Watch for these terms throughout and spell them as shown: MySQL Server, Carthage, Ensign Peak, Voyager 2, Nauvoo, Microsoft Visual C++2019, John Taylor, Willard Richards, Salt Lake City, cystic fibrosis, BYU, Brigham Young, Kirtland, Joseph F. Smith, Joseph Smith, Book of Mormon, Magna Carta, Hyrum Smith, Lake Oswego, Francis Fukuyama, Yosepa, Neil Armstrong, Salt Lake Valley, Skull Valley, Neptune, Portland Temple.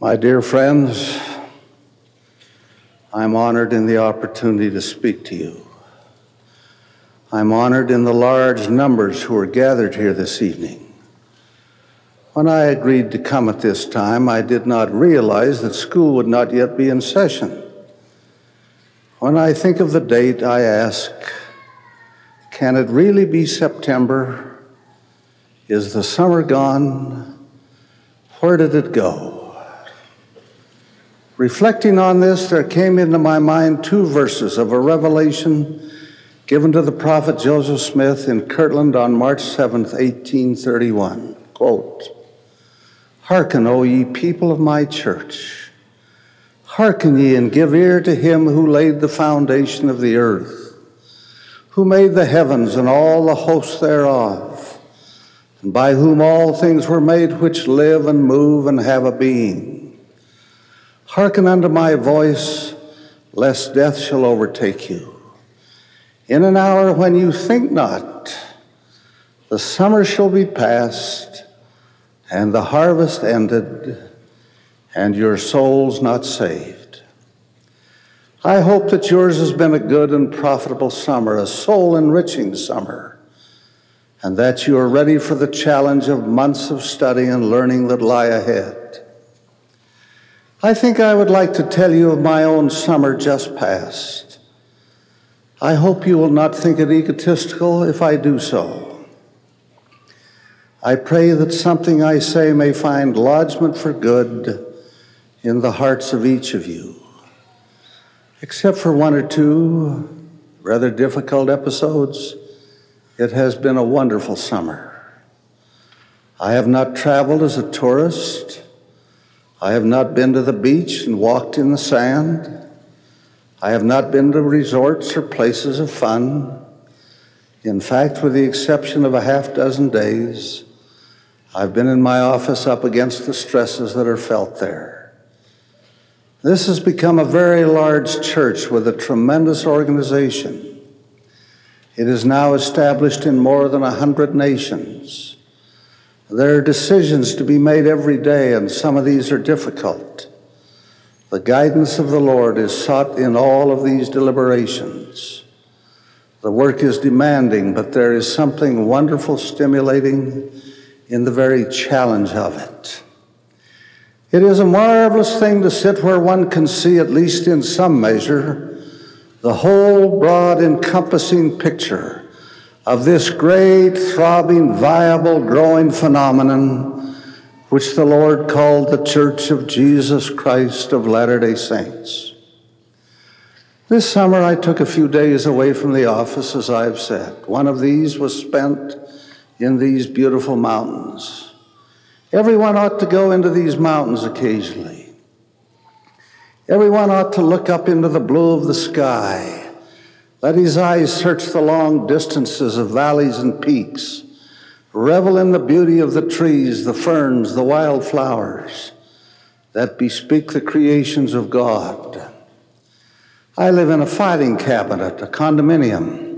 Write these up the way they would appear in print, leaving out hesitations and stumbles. My dear friends, I'm honored in the opportunity to speak to you. I'm honored in the large numbers who are gathered here this evening. When I agreed to come at this time, I did not realize that school would not yet be in session. When I think of the date, I ask, can it really be September? Is the summer gone? Where did it go? Reflecting on this, there came into my mind two verses of a revelation given to the prophet Joseph Smith in Kirtland on March 7th, 1831. Quote, "Hearken, O ye people of my church, hearken ye and give ear to him who laid the foundation of the earth, who made the heavens and all the hosts thereof, and by whom all things were made which live and move and have a being. Hearken unto my voice, lest death shall overtake you. In an hour when you think not, the summer shall be past, and the harvest ended, and your souls not saved." I hope that yours has been a good and profitable summer, a soul-enriching summer, and that you are ready for the challenge of months of study and learning that lie ahead. I think I would like to tell you of my own summer just past. I hope you will not think it egotistical if I do so. I pray that something I say may find lodgment for good in the hearts of each of you. Except for one or two rather difficult episodes, it has been a wonderful summer. I have not traveled as a tourist. I have not been to the beach and walked in the sand. I have not been to resorts or places of fun. In fact, with the exception of a half-dozen days, I've been in my office up against the stresses that are felt there. This has become a very large church with a tremendous organization. It is now established in more than 100 nations. There are decisions to be made every day, and some of these are difficult. The guidance of the Lord is sought in all of these deliberations. The work is demanding, but there is something wonderful, stimulating in the very challenge of it. It is a marvelous thing to sit where one can see, at least in some measure, the whole broad, encompassing picture of this great, throbbing, viable, growing phenomenon which the Lord called the Church of Jesus Christ of Latter-day Saints. This summer I took a few days away from the office, as I have said. One of these was spent in these beautiful mountains. Everyone ought to go into these mountains occasionally. Everyone ought to look up into the blue of the sky. Let his eyes search the long distances of valleys and peaks. Revel in the beauty of the trees, the ferns, the wildflowers that bespeak the creations of God. I live in a filing cabinet, a condominium.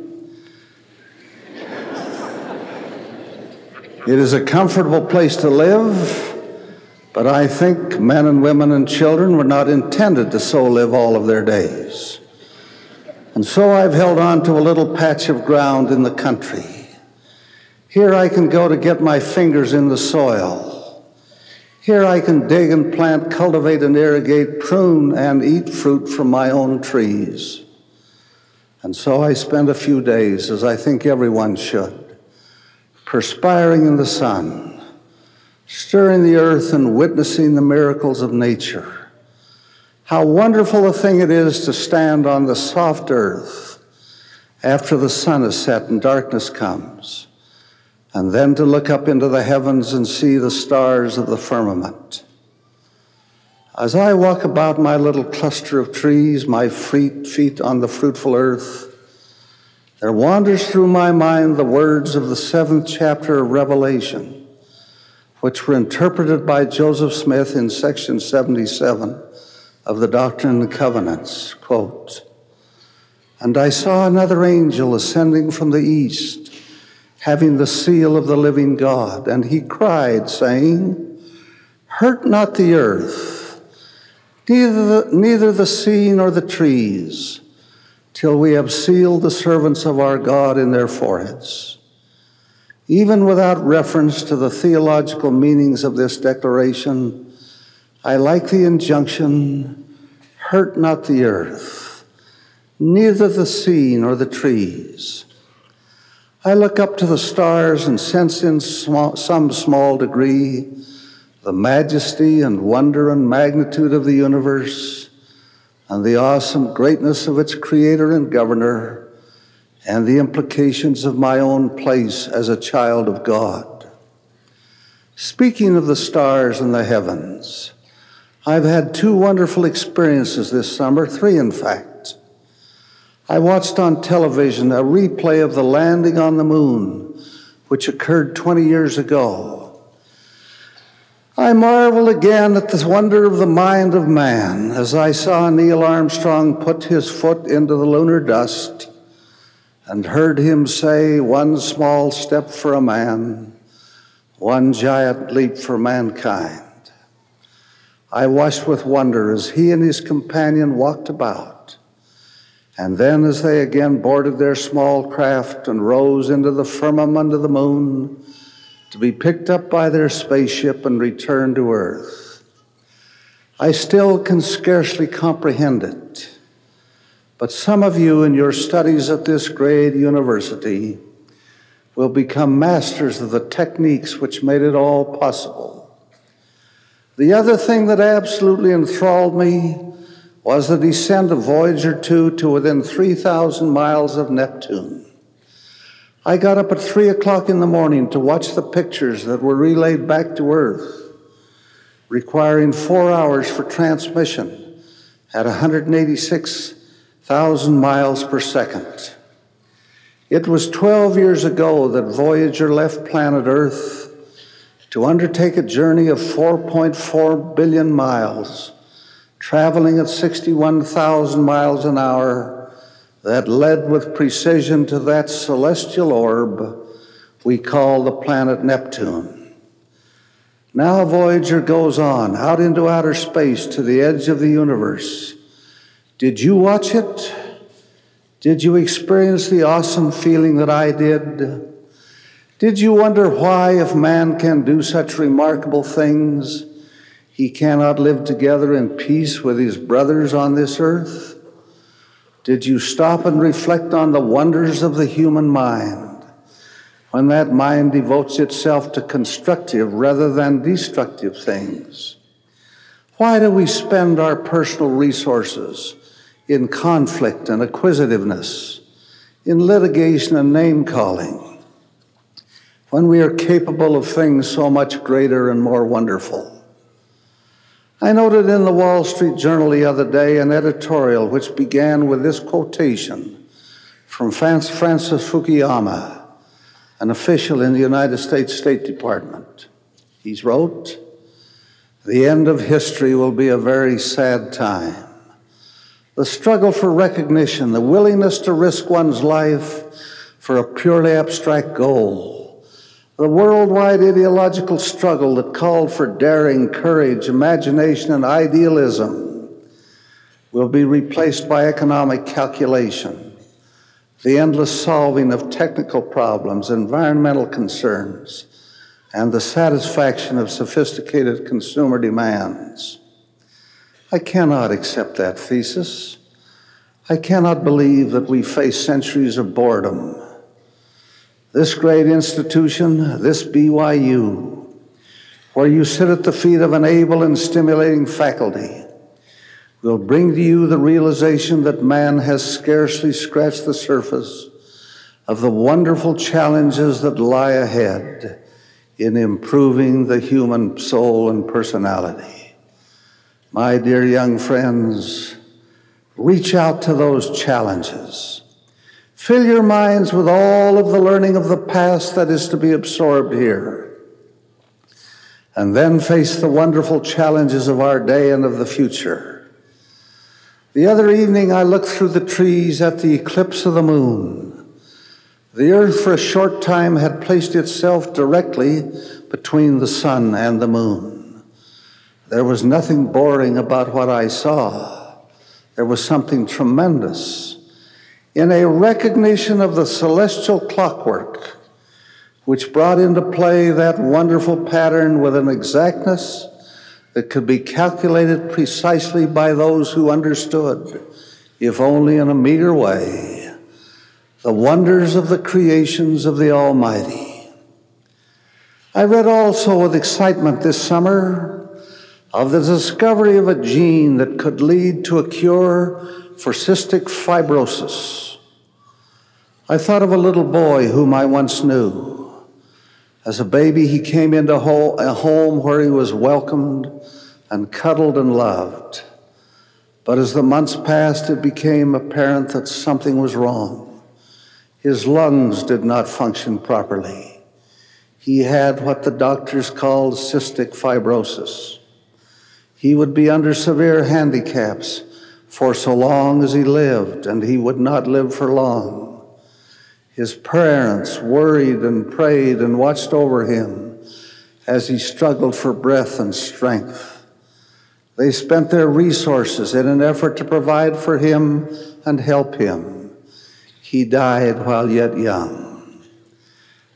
It is a comfortable place to live, but I think men and women and children were not intended to so live all of their days. And so I've held on to a little patch of ground in the country. Here I can go to get my fingers in the soil. Here I can dig and plant, cultivate and irrigate, prune and eat fruit from my own trees. And so I spend a few days, as I think everyone should, perspiring in the sun, stirring the earth and witnessing the miracles of nature. How wonderful a thing it is to stand on the soft earth after the sun has set and darkness comes, and then to look up into the heavens and see the stars of the firmament. As I walk about my little cluster of trees, my feet on the fruitful earth, there wanders through my mind the words of the 7th chapter of Revelation, which were interpreted by Joseph Smith in section 77 of the Doctrine and Covenants, quote, "And I saw another angel ascending from the east, having the seal of the living God, and he cried, saying, Hurt not the earth, neither the sea nor the trees, till we have sealed the servants of our God in their foreheads. Even without reference to the theological meanings of this declaration, I like the injunction, hurt not the earth, neither the sea nor the trees. I look up to the stars and sense in some small degree the majesty and wonder and magnitude of the universe and the awesome greatness of its creator and governor, and the implications of my own place as a child of God. Speaking of the stars in the heavens, I've had two wonderful experiences this summer, three in fact. I watched on television a replay of the landing on the moon, which occurred 20 years ago. I marveled again at the wonder of the mind of man as I saw Neil Armstrong put his foot into the lunar dust and heard him say, one small step for a man, one giant leap for mankind. I watched with wonder as he and his companion walked about, and then as they again boarded their small craft and rose into the firmament of the moon to be picked up by their spaceship and returned to Earth. I still can scarcely comprehend it. But some of you in your studies at this great university will become masters of the techniques which made it all possible. The other thing that absolutely enthralled me was the descent of Voyager 2 to within 3,000 miles of Neptune. I got up at 3 o'clock in the morning to watch the pictures that were relayed back to Earth, requiring 4 hours for transmission at 186,000 miles per second. It was 12 years ago that Voyager left planet Earth to undertake a journey of 4.4 billion miles, traveling at 61,000 miles an hour, that led with precision to that celestial orb we call the planet Neptune. Now Voyager goes on out into outer space to the edge of the universe. Did you watch it? Did you experience the awesome feeling that I did? Did you wonder why, if man can do such remarkable things, he cannot live together in peace with his brothers on this earth? Did you stop and reflect on the wonders of the human mind, when that mind devotes itself to constructive rather than destructive things? Why do we spend our personal resources in conflict and acquisitiveness, in litigation and name-calling, when we are capable of things so much greater and more wonderful? I noted in the Wall Street Journal the other day an editorial which began with this quotation from Francis Fukuyama, an official in the United States State Department. He wrote, "The end of history will be a very sad time. The struggle for recognition, the willingness to risk one's life for a purely abstract goal, the worldwide ideological struggle that called for daring, courage, imagination, and idealism will be replaced by economic calculation, the endless solving of technical problems, environmental concerns, and the satisfaction of sophisticated consumer demands." I cannot accept that thesis. I cannot believe that we face centuries of boredom. This great institution, this BYU, where you sit at the feet of an able and stimulating faculty, will bring to you the realization that man has scarcely scratched the surface of the wonderful challenges that lie ahead in improving the human soul and personality. My dear young friends, reach out to those challenges. Fill your minds with all of the learning of the past that is to be absorbed here, and then face the wonderful challenges of our day and of the future. The other evening, I looked through the trees at the eclipse of the moon. The earth for a short time had placed itself directly between the sun and the moon. There was nothing boring about what I saw. There was something tremendous. In a recognition of the celestial clockwork, which brought into play that wonderful pattern with an exactness that could be calculated precisely by those who understood, if only in a meager way, the wonders of the creations of the Almighty. I read also with excitement this summer of the discovery of a gene that could lead to a cure for cystic fibrosis. I thought of a little boy whom I once knew. As a baby, he came into a home where he was welcomed and cuddled and loved. But as the months passed, it became apparent that something was wrong. His lungs did not function properly. He had what the doctors called cystic fibrosis. He would be under severe handicaps for so long as he lived, and he would not live for long. His parents worried and prayed and watched over him as he struggled for breath and strength. They spent their resources in an effort to provide for him and help him. He died while yet young.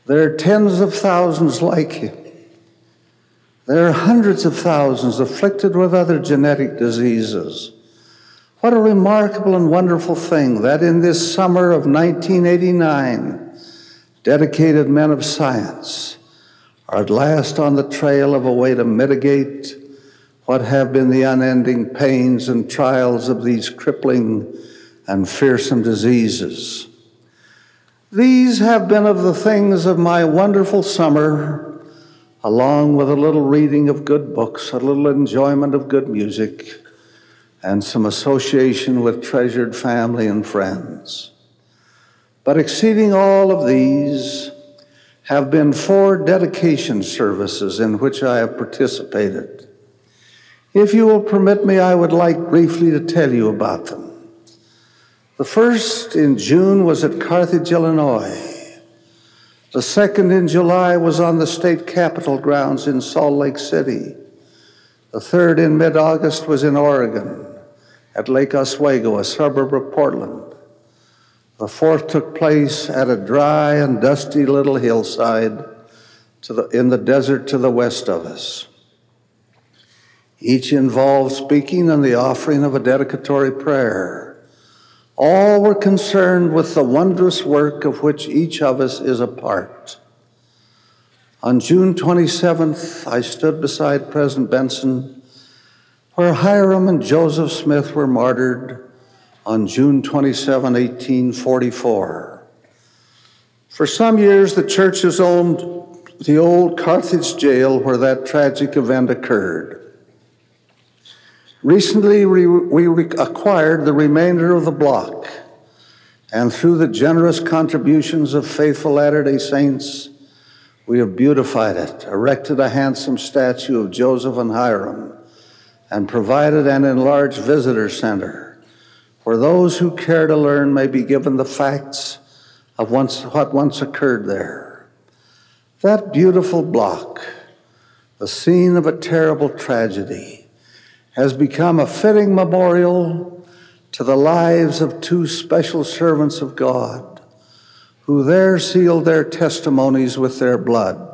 There are tens of thousands like him. There are hundreds of thousands afflicted with other genetic diseases. What a remarkable and wonderful thing that in this summer of 1989, dedicated men of science are at last on the trail of a way to mitigate what have been the unending pains and trials of these crippling and fearsome diseases. These have been of the things of my wonderful summer, along with a little reading of good books, a little enjoyment of good music, and some association with treasured family and friends. But exceeding all of these have been 4 dedication services in which I have participated. If you will permit me, I would like briefly to tell you about them. The first in June was at Carthage, Illinois. The second in July was on the state capitol grounds in Salt Lake City. The third in mid-August was in Oregon, at Lake Oswego, a suburb of Portland. The 4th took place at a dry and dusty little hillside in the desert to the west of us. Each involved speaking and the offering of a dedicatory prayer. All were concerned with the wondrous work of which each of us is a part. On June 27th, I stood beside President Benson where Hyrum and Joseph Smith were martyred on June 27, 1844. For some years, the church has owned the old Carthage jail where that tragic event occurred. Recently, we acquired the remainder of the block, and through the generous contributions of faithful Latter-day Saints, we have beautified it, erected a handsome statue of Joseph and Hyrum, and provided an enlarged visitor center where those who care to learn may be given the facts of what once occurred there. That beautiful block, the scene of a terrible tragedy, has become a fitting memorial to the lives of 2 special servants of God who there sealed their testimonies with their blood.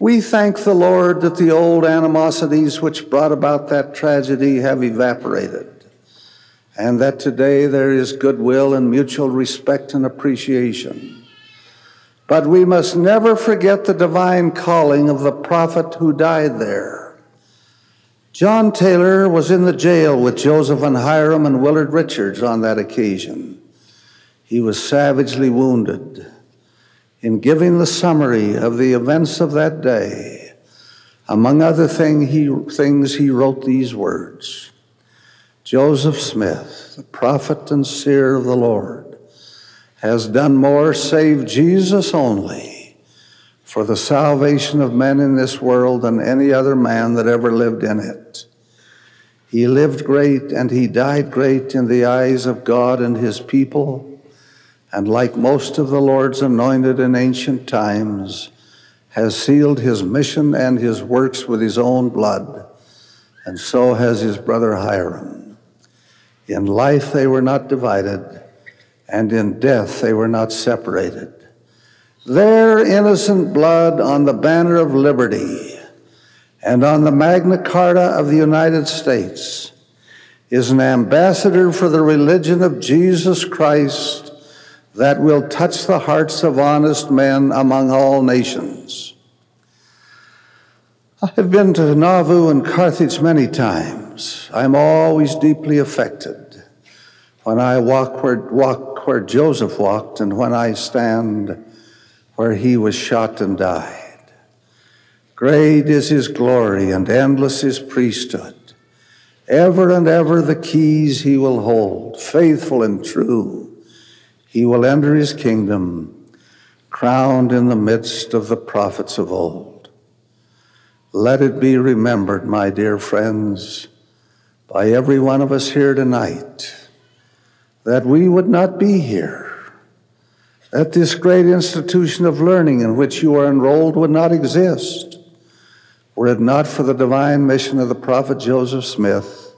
We thank the Lord that the old animosities which brought about that tragedy have evaporated, and that today there is goodwill and mutual respect and appreciation. But we must never forget the divine calling of the prophet who died there. John Taylor was in the jail with Joseph and Hyrum and Willard Richards on that occasion. He was savagely wounded. In giving the summary of the events of that day, among other things, he wrote these words: Joseph Smith, the prophet and seer of the Lord, has done more, save Jesus only, for the salvation of men in this world than any other man that ever lived in it. He lived great and he died great in the eyes of God and his people, and like most of the Lord's anointed in ancient times, has sealed his mission and his works with his own blood and so has his brother Hyrum. In life they were not divided, and in death they were not separated. Their innocent blood on the banner of liberty and on the Magna Carta of the United States is an ambassador for the religion of Jesus Christ that will touch the hearts of honest men among all nations. I have been to Nauvoo and Carthage many times. I'm always deeply affected when I walk where Joseph walked, and when I stand where he was shot and died. Great is his glory and endless his priesthood. Ever and ever the keys he will hold, faithful and true. He will enter his kingdom, crowned in the midst of the prophets of old. Let it be remembered, my dear friends, by every one of us here tonight, that we would not be here, that this great institution of learning in which you are enrolled would not exist, were it not for the divine mission of the prophet Joseph Smith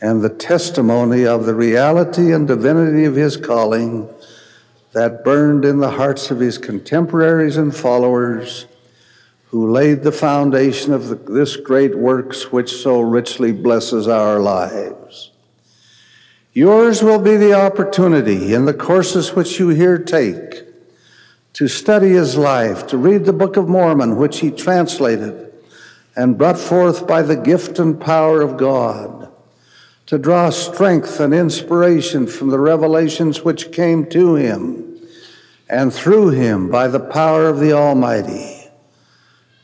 and the testimony of the reality and divinity of his calling that burned in the hearts of his contemporaries and followers who laid the foundation of this great works which so richly blesses our lives. Yours will be the opportunity in the courses which you here take to study his life, to read the Book of Mormon, which he translated and brought forth by the gift and power of God, to draw strength and inspiration from the revelations which came to him and through him by the power of the Almighty.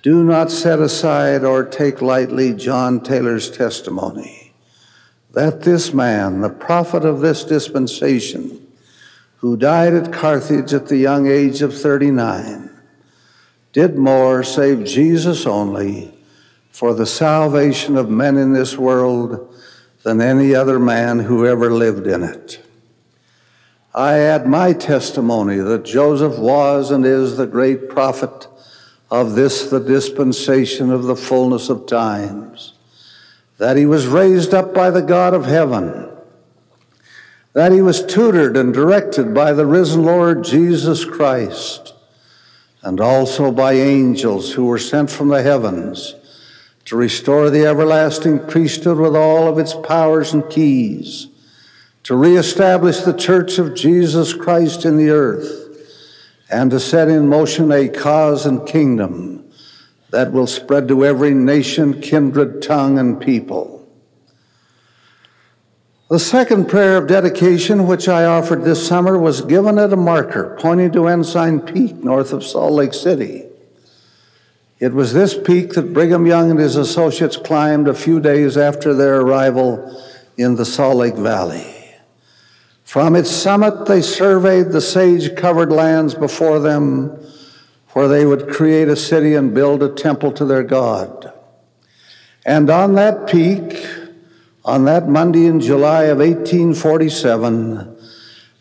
Do not set aside or take lightly John Taylor's testimony that this man, the prophet of this dispensation, who died at Carthage at the young age of 39, did more, save Jesus only, for the salvation of men in this world than any other man who ever lived in it. I add my testimony that Joseph was and is the great prophet of this, the dispensation of the fullness of times, that he was raised up by the God of heaven, that he was tutored and directed by the risen Lord Jesus Christ, and also by angels who were sent from the heavens to restore the everlasting priesthood with all of its powers and keys, to reestablish the church of Jesus Christ in the earth, and to set in motion a cause and kingdom that will spread to every nation, kindred, tongue, and people. The second prayer of dedication which I offered this summer was given at a marker pointing to Ensign Peak, north of Salt Lake City. It was this peak that Brigham Young and his associates climbed a few days after their arrival in the Salt Lake Valley. From its summit, they surveyed the sage-covered lands before them, where they would create a city and build a temple to their God. And on that peak, on that Monday in July of 1847,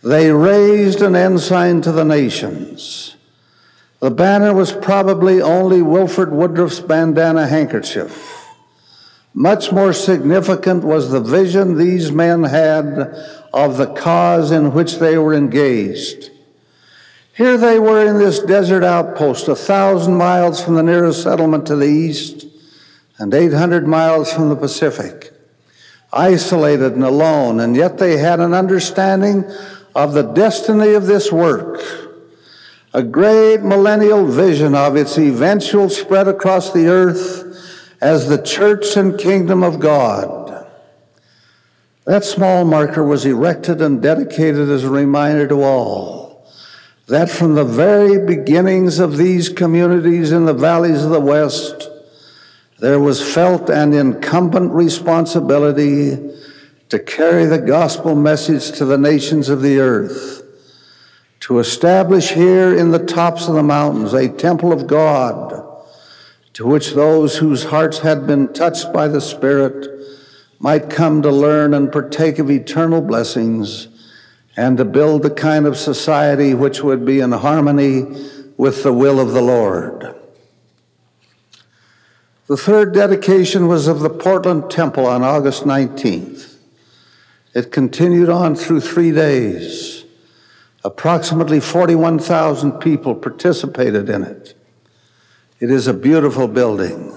they raised an ensign to the nations. The banner was probably only Wilford Woodruff's bandana handkerchief. Much more significant was the vision these men had of the cause in which they were engaged. Here they were in this desert outpost, 1,000 miles from the nearest settlement to the east and 800 miles from the Pacific, isolated and alone, and yet they had an understanding of the destiny of this work, a great millennial vision of its eventual spread across the earth as the church and kingdom of God. That small marker was erected and dedicated as a reminder to all that from the very beginnings of these communities in the valleys of the West, there was felt an incumbent responsibility to carry the gospel message to the nations of the earth, to establish here in the tops of the mountains a temple of God, to which those whose hearts had been touched by the Spirit might come to learn and partake of eternal blessings, and to build the kind of society which would be in harmony with the will of the Lord. The third dedication was of the Portland Temple on August 19th. It continued on through 3 days. Approximately 41,000 people participated in it. It is a beautiful building,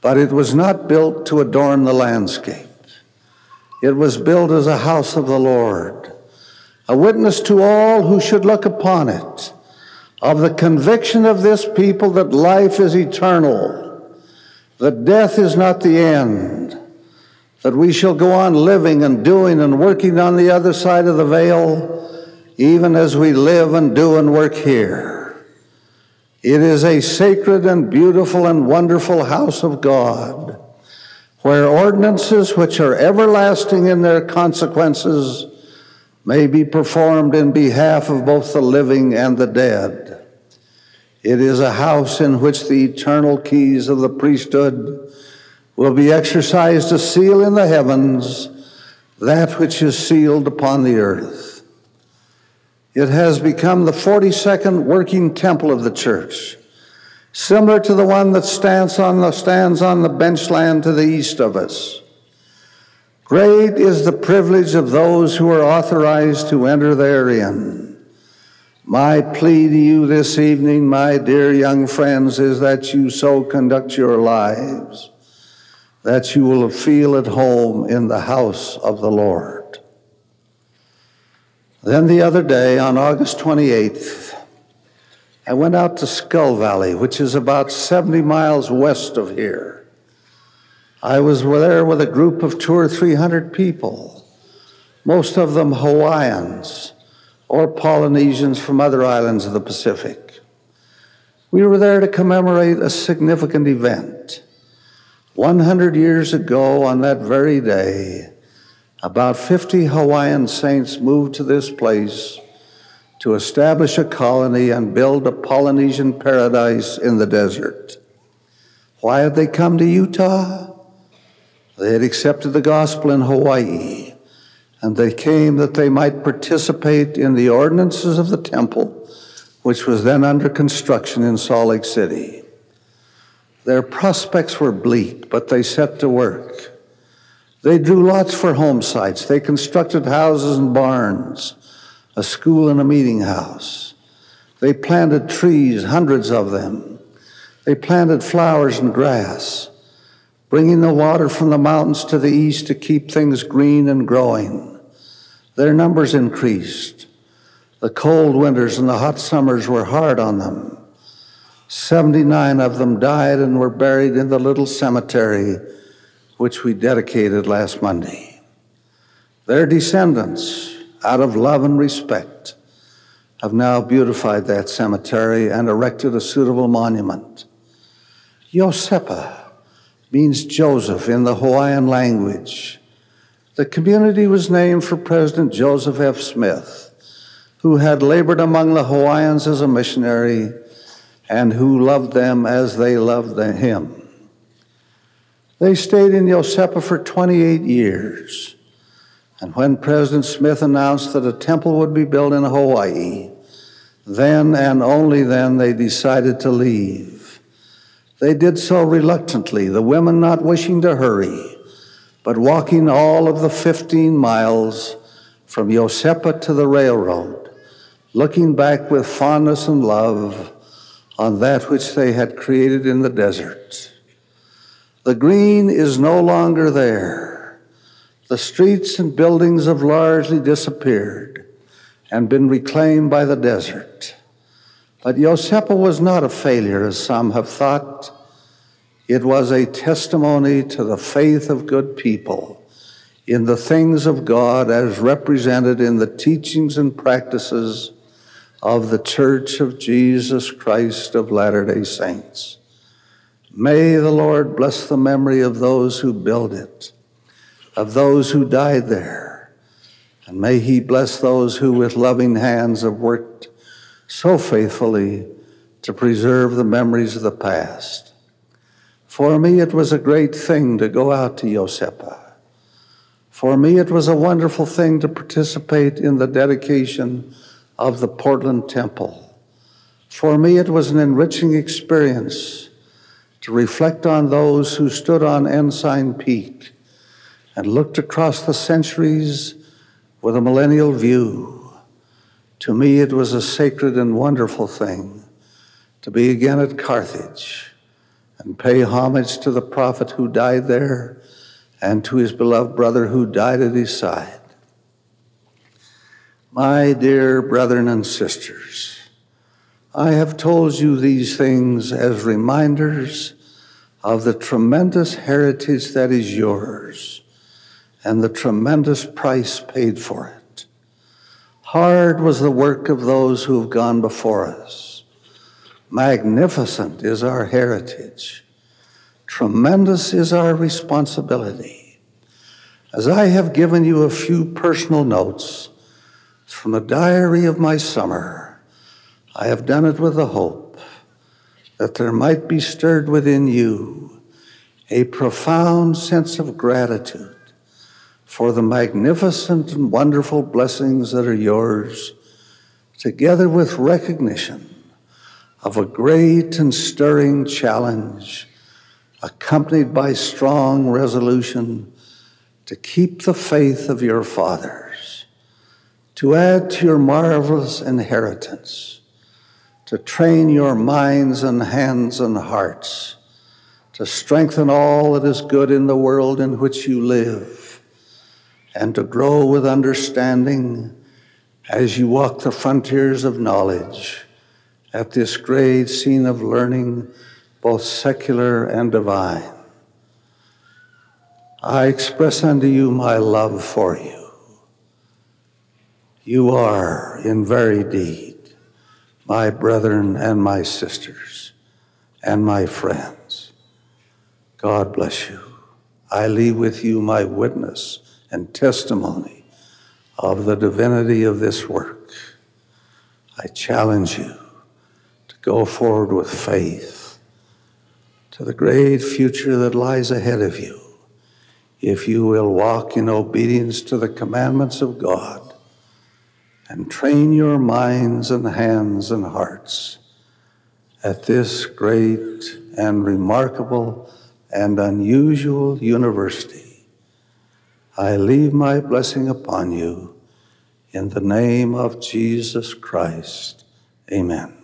but it was not built to adorn the landscape. It was built as a house of the Lord, a witness to all who should look upon it, of the conviction of this people that life is eternal, that death is not the end, that we shall go on living and doing and working on the other side of the veil, even as we live and do and work here. It is a sacred and beautiful and wonderful house of God, where ordinances which are everlasting in their consequences may be performed in behalf of both the living and the dead. It is a house in which the eternal keys of the priesthood will be exercised to seal in the heavens that which is sealed upon the earth. It has become the 42nd working temple of the church, similar to the one that stands on the benchland to the east of us. Great is the privilege of those who are authorized to enter therein. My plea to you this evening, my dear young friends, is that you so conduct your lives that you will feel at home in the house of the Lord. Then the other day, on August 28th, I went out to Skull Valley, which is about 70 miles west of here. I was there with a group of 200 or 300 people, most of them Hawaiians or Polynesians from other islands of the Pacific. We were there to commemorate a significant event. 100 years ago on that very day, about 50 Hawaiian saints moved to this place to establish a colony and build a Polynesian paradise in the desert. Why had they come to Utah? They had accepted the gospel in Hawaii, and they came that they might participate in the ordinances of the temple, which was then under construction in Salt Lake City. Their prospects were bleak, but they set to work. They drew lots for home sites. They constructed houses and barns, a school and a meeting house. They planted trees, hundreds of them. They planted flowers and grass, bringing the water from the mountains to the east to keep things green and growing. Their numbers increased. The cold winters and the hot summers were hard on them. 79 of them died and were buried in the little cemetery which we dedicated last Monday. Their descendants, out of love and respect, have now beautified that cemetery and erected a suitable monument. Yosepa means Joseph in the Hawaiian language. The community was named for President Joseph F. Smith, who had labored among the Hawaiians as a missionary and who loved them as they loved him. They stayed in Yosepa for 28 years. And when President Smith announced that a temple would be built in Hawaii, then and only then they decided to leave. They did so reluctantly, the women not wishing to hurry, but walking all of the 15 miles from Yosepa to the railroad, looking back with fondness and love on that which they had created in the desert. The green is no longer there. The streets and buildings have largely disappeared and been reclaimed by the desert. But Yosepa was not a failure, as some have thought. It was a testimony to the faith of good people in the things of God as represented in the teachings and practices of the Church of Jesus Christ of Latter-day Saints. May the Lord bless the memory of those who build it, of those who died there, and may he bless those who with loving hands have worked so faithfully to preserve the memories of the past. For me, it was a great thing to go out to Yosepa. For me, it was a wonderful thing to participate in the dedication of the Portland Temple. For me, it was an enriching experience to reflect on those who stood on Ensign Peak and looked across the centuries with a millennial view. To me, it was a sacred and wonderful thing to be again at Carthage and pay homage to the prophet who died there and to his beloved brother who died at his side. My dear brethren and sisters, I have told you these things as reminders of the tremendous heritage that is yours and the tremendous price paid for it. Hard was the work of those who have gone before us. Magnificent is our heritage. Tremendous is our responsibility. As I have given you a few personal notes from the diary of my summer, I have done it with the hope that there might be stirred within you a profound sense of gratitude for the magnificent and wonderful blessings that are yours, together with recognition of a great and stirring challenge, accompanied by strong resolution to keep the faith of your fathers, to add to your marvelous inheritance, to train your minds and hands and hearts, to strengthen all that is good in the world in which you live, and to grow with understanding as you walk the frontiers of knowledge at this great scene of learning, both secular and divine. I express unto you my love for you. You are, in very deed, my brethren and my sisters and my friends. God bless you. I leave with you my witness and testimony of the divinity of this work. I challenge you to go forward with faith to the great future that lies ahead of you, if you will walk in obedience to the commandments of God and train your minds and hands and hearts at this great and remarkable and unusual university. I leave my blessing upon you in the name of Jesus Christ. Amen.